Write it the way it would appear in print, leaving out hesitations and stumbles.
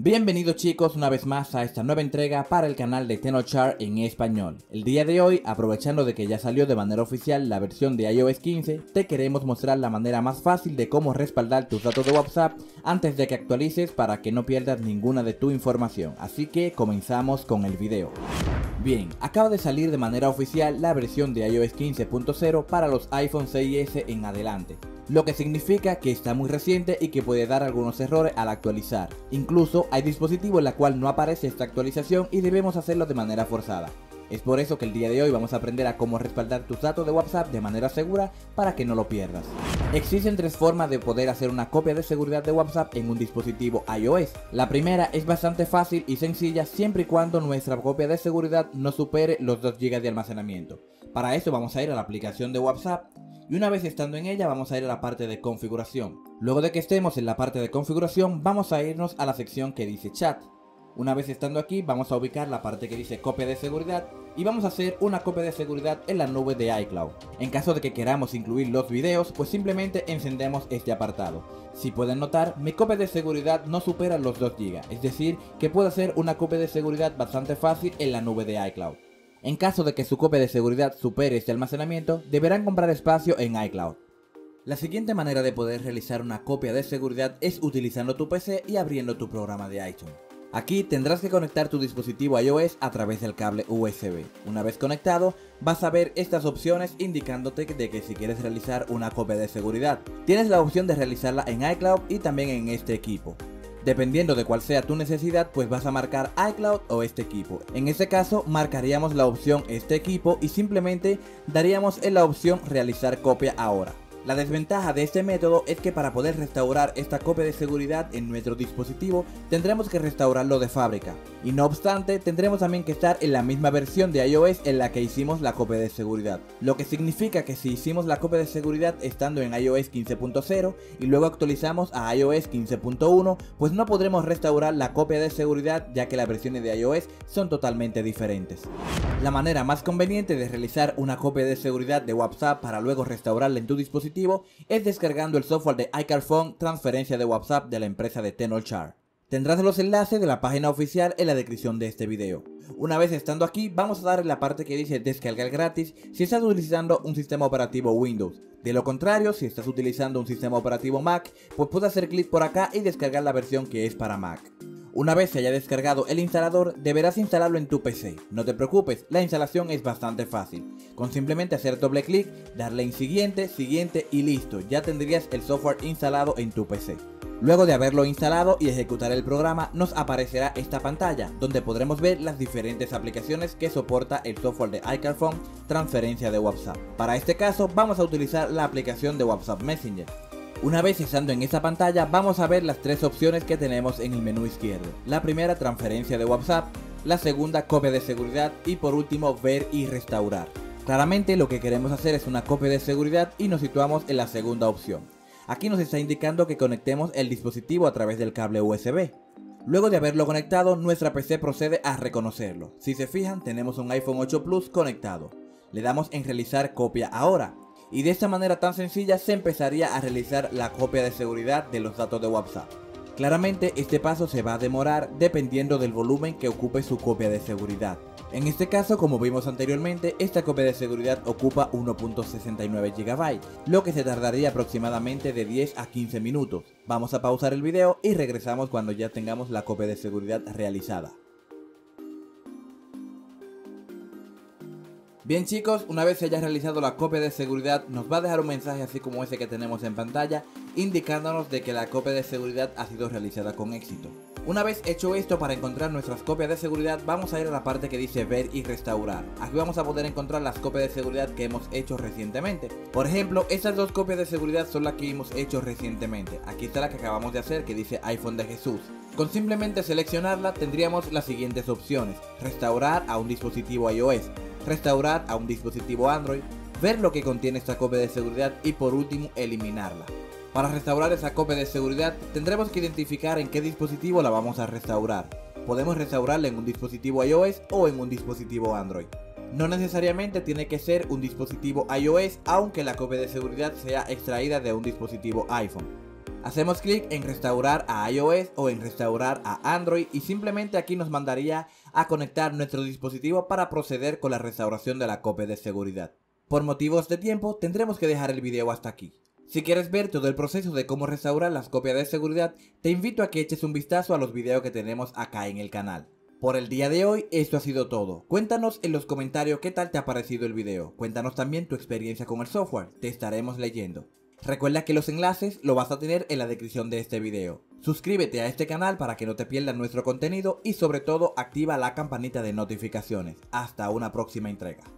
Bienvenidos chicos una vez más a esta nueva entrega para el canal de Tenorshare en español. El día de hoy, aprovechando de que ya salió de manera oficial la versión de iOS 15, te queremos mostrar la manera más fácil de cómo respaldar tus datos de WhatsApp antes de que actualices para que no pierdas ninguna de tu información. Así que comenzamos con el video. Bien, acaba de salir de manera oficial la versión de iOS 15.0 para los iPhone 6s en adelante, lo que significa que está muy reciente y que puede dar algunos errores al actualizar. Incluso hay dispositivos en la cual no aparece esta actualización y debemos hacerlo de manera forzada. Es por eso que el día de hoy vamos a aprender a cómo respaldar tus datos de WhatsApp de manera segura para que no lo pierdas. Existen tres formas de poder hacer una copia de seguridad de WhatsApp en un dispositivo iOS. La primera es bastante fácil y sencilla siempre y cuando nuestra copia de seguridad no supere los 2 GB de almacenamiento. Para eso vamos a ir a la aplicación de WhatsApp. Y una vez estando en ella vamos a ir a la parte de configuración. Luego de que estemos en la parte de configuración vamos a irnos a la sección que dice chat. Una vez estando aquí vamos a ubicar la parte que dice copia de seguridad y vamos a hacer una copia de seguridad en la nube de iCloud. En caso de que queramos incluir los videos, pues simplemente encendemos este apartado. Si pueden notar, mi copia de seguridad no supera los 2 GB, es decir, que puedo hacer una copia de seguridad bastante fácil en la nube de iCloud. En caso de que su copia de seguridad supere este almacenamiento, deberán comprar espacio en iCloud. La siguiente manera de poder realizar una copia de seguridad es utilizando tu PC y abriendo tu programa de iTunes. Aquí tendrás que conectar tu dispositivo iOS a través del cable USB. Una vez conectado, vas a ver estas opciones indicándote de que si quieres realizar una copia de seguridad, tienes la opción de realizarla en iCloud y también en este equipo. Dependiendo de cuál sea tu necesidad, pues vas a marcar iCloud o este equipo. En este caso marcaríamos la opción este equipo y simplemente daríamos en la opción realizar copia ahora. La desventaja de este método es que para poder restaurar esta copia de seguridad en nuestro dispositivo tendremos que restaurarlo de fábrica. Y no obstante, tendremos también que estar en la misma versión de iOS en la que hicimos la copia de seguridad. Lo que significa que si hicimos la copia de seguridad estando en iOS 15.0 y luego actualizamos a iOS 15.1, pues no podremos restaurar la copia de seguridad ya que las versiones de iOS son totalmente diferentes. La manera más conveniente de realizar una copia de seguridad de WhatsApp para luego restaurarla en tu dispositivo es descargando el software de iCareFone, transferencia de WhatsApp de la empresa de Tenorshare. Tendrás los enlaces de la página oficial en la descripción de este video. Una vez estando aquí vamos a dar en la parte que dice descargar gratis si estás utilizando un sistema operativo Windows. De lo contrario, si estás utilizando un sistema operativo Mac, pues puedes hacer clic por acá y descargar la versión que es para Mac. Una vez se haya descargado el instalador, deberás instalarlo en tu PC. No te preocupes, la instalación es bastante fácil. Con simplemente hacer doble clic, darle en siguiente, siguiente y listo. Ya tendrías el software instalado en tu PC. Luego de haberlo instalado y ejecutar el programa, nos aparecerá esta pantalla, donde podremos ver las diferentes aplicaciones que soporta el software de iCareFone, transferencia de WhatsApp. Para este caso, vamos a utilizar la aplicación de WhatsApp Messenger. Una vez estando en esta pantalla vamos a ver las tres opciones que tenemos en el menú izquierdo. La primera, transferencia de WhatsApp, la segunda, copia de seguridad y por último, ver y restaurar. Claramente lo que queremos hacer es una copia de seguridad y nos situamos en la segunda opción. Aquí nos está indicando que conectemos el dispositivo a través del cable USB. Luego de haberlo conectado, nuestra PC procede a reconocerlo. Si se fijan, tenemos un iPhone 8 Plus conectado. Le damos en realizar copia ahora. Y de esta manera tan sencilla se empezaría a realizar la copia de seguridad de los datos de WhatsApp. Claramente este paso se va a demorar dependiendo del volumen que ocupe su copia de seguridad. En este caso, como vimos anteriormente, esta copia de seguridad ocupa 1.69 GB, lo que se tardaría aproximadamente de 10 a 15 minutos. Vamos a pausar el video y regresamos cuando ya tengamos la copia de seguridad realizada. Bien chicos, una vez se haya realizado la copia de seguridad, nos va a dejar un mensaje así como ese que tenemos en pantalla, indicándonos de que la copia de seguridad ha sido realizada con éxito. Una vez hecho esto, para encontrar nuestras copias de seguridad, vamos a ir a la parte que dice ver y restaurar. Aquí vamos a poder encontrar las copias de seguridad que hemos hecho recientemente. Por ejemplo, estas dos copias de seguridad son las que hemos hecho recientemente. Aquí está la que acabamos de hacer, que dice iPhone de Jesús. Con simplemente seleccionarla tendríamos las siguientes opciones: restaurar a un dispositivo iOS, restaurar a un dispositivo Android, ver lo que contiene esta copia de seguridad y por último eliminarla. Para restaurar esa copia de seguridad tendremos que identificar en qué dispositivo la vamos a restaurar. Podemos restaurarla en un dispositivo iOS o en un dispositivo Android. No necesariamente tiene que ser un dispositivo iOS, aunque la copia de seguridad sea extraída de un dispositivo iPhone. Hacemos clic en restaurar a iOS o en restaurar a Android y simplemente aquí nos mandaría a conectar nuestro dispositivo para proceder con la restauración de la copia de seguridad. Por motivos de tiempo tendremos que dejar el video hasta aquí. Si quieres ver todo el proceso de cómo restaurar las copias de seguridad, te invito a que eches un vistazo a los videos que tenemos acá en el canal. Por el día de hoy esto ha sido todo. Cuéntanos en los comentarios qué tal te ha parecido el video. Cuéntanos también tu experiencia con el software, te estaremos leyendo. Recuerda que los enlaces los vas a tener en la descripción de este video. Suscríbete a este canal para que no te pierdas nuestro contenido y sobre todo activa la campanita de notificaciones. Hasta una próxima entrega.